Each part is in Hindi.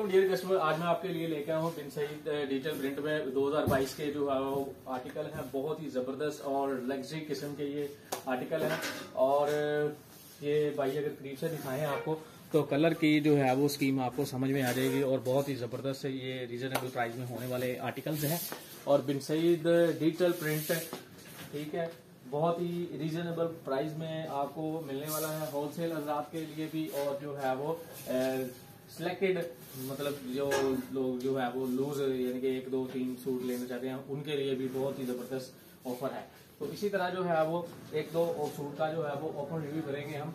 Welcome dear customer. आज मैं आपके लिए लेकर आया हूँ बिन सईद डिजिटल प्रिंट में 2022 के जो आर्टिकल हैं, बहुत ही ज़बरदस्त और लग्जरी किस्म के ये आर्टिकल हैं। और ये भाई अगर करीब से दिखाएं आपको तो कलर की जो है वो स्कीम आपको समझ में आ जाएगी और बहुत ही ज़बरदस्त ये रीजनेबल प्राइस में होने वाले आर्टिकल्स हैं। और बिन सईद डिजिटल प्रिंट, ठीक है, बहुत ही रीजनेबल प्राइस में आपको मिलने वाला है, होलसेल हजरात के लिए भी। और जो है वो सिलेक्टेड मतलब जो लोग जो है वो लूज यानी कि 1 2 3 सूट लेना चाहते हैं, उनके लिए भी बहुत ही ज़बरदस्त ऑफर है। तो इसी तरह जो है वो 1 2 और सूट का जो है वो ओपन रिव्यू करेंगे हम।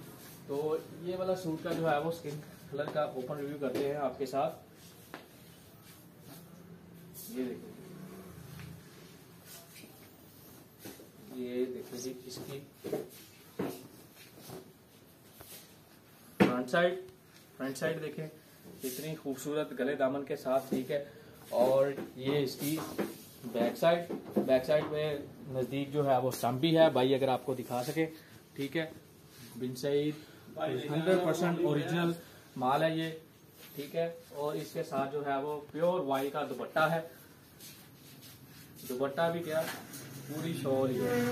तो ये वाला सूट का जो है वो स्किन कलर का ओपन रिव्यू करते हैं आपके साथ। ये देखिए, ये देखिए जी, इसकी फ्रंट साइड देखें कितनी खूबसूरत गले दामन के साथ, ठीक है। और ये इसकी बैक साइड में नज़दीक जो है वो स्टम्प भी है, भाई अगर आपको दिखा सके, ठीक है। बिन सईद 100% ओरिजिनल माल है ये, ठीक है। और इसके साथ जो है वो प्योर वाइल का दुपट्टा है, दुपट्टा भी क्या पूरी शॉल है,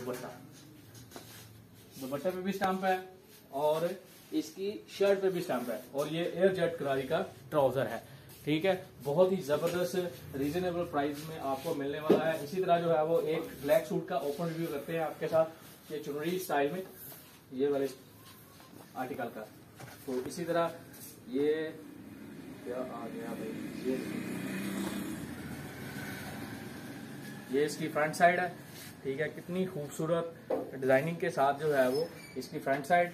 दुपट्टा पे भी स्टैंप है और इसकी शर्ट पे भी स्टैंप है। और ये एयर जेट करारी का ट्राउजर है, ठीक है। बहुत ही जबरदस्त रीजनेबल प्राइस में आपको मिलने वाला है। इसी तरह जो है वो एक ब्लैक सूट का ओपन रिव्यू करते हैं आपके साथ, ये चुनरी स्टाइल में ये वाले आर्टिकल का। तो इसी तरह ये क्या आ गया भाई, ये इसकी फ्रंट साइड है, ठीक है। कितनी खूबसूरत डिजाइनिंग के साथ जो है वो इसकी फ्रंट साइड,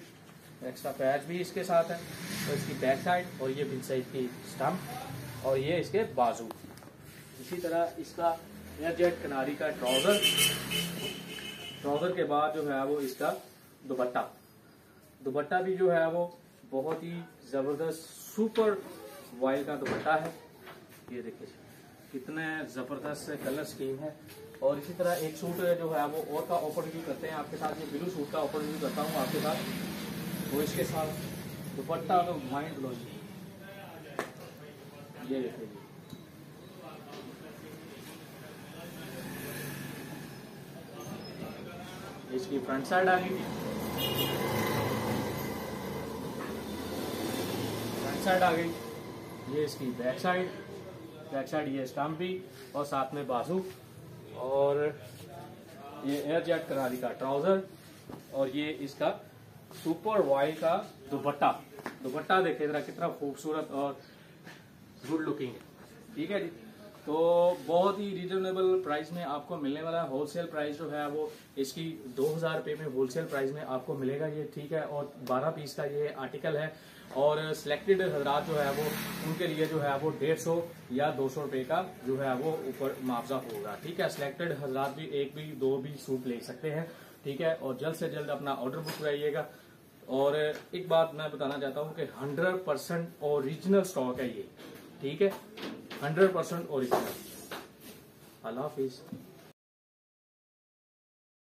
एक्स्ट्रा पैच भी इसके साथ है, और इसकी बैक साइड, और ये बिन सईद की स्टम्प, और ये इसके बाजू। इसी तरह इसका एजर्ट किनारी का ट्राउजर के बाद जो है वो इसका दुपट्टा भी जो है वो बहुत ही ज़बरदस्त सुपर वाइल का दुपट्टा है। ये देखिए कितने ज़बरदस्त कलर स्कीम है। और इसी तरह एक सूट जो है वो और का ओपन रिव्यू करते हैं आपके साथ। ये ब्लू सूट का ओपन रिव्यू करता हूँ आपके साथ, वो इसके साथ दुपट्टा तो माइंड ब्लोइंग। ये देखिए जी, इसकी फ्रंट साइड आ गई, ये इसकी बैक साइड, ये स्टम्प भी और साथ में बाजू, और ये एयर जेट करारी का ट्राउजर, और ये इसका सुपर वाइल का दुपट्टा देखिए जरा कितना खूबसूरत और गुड लुकिंग है, ठीक है जी। तो बहुत ही रीजनेबल प्राइस में आपको मिलने वाला है। होलसेल प्राइस जो है वो इसकी 2000 रुपये में होलसेल प्राइस में आपको मिलेगा ये, ठीक है। और 12 पीस का ये आर्टिकल है और सिलेक्टेड हजरात जो है वो उनके लिए जो है वो 150 या 200 रुपये का जो है वो ऊपर मुआवजा होगा, ठीक है। सिलेक्टेड हजरात भी 1 भी 2 भी सूट ले सकते हैं, ठीक है। और जल्द से जल्द अपना ऑर्डर बुक कराइएगा। और एक बात मैं बताना चाहता हूँ कि 100% ओरिजिनल स्टॉक है ये, ठीक है, 100% ओरिजिनल। अल्लाह हाफिज़।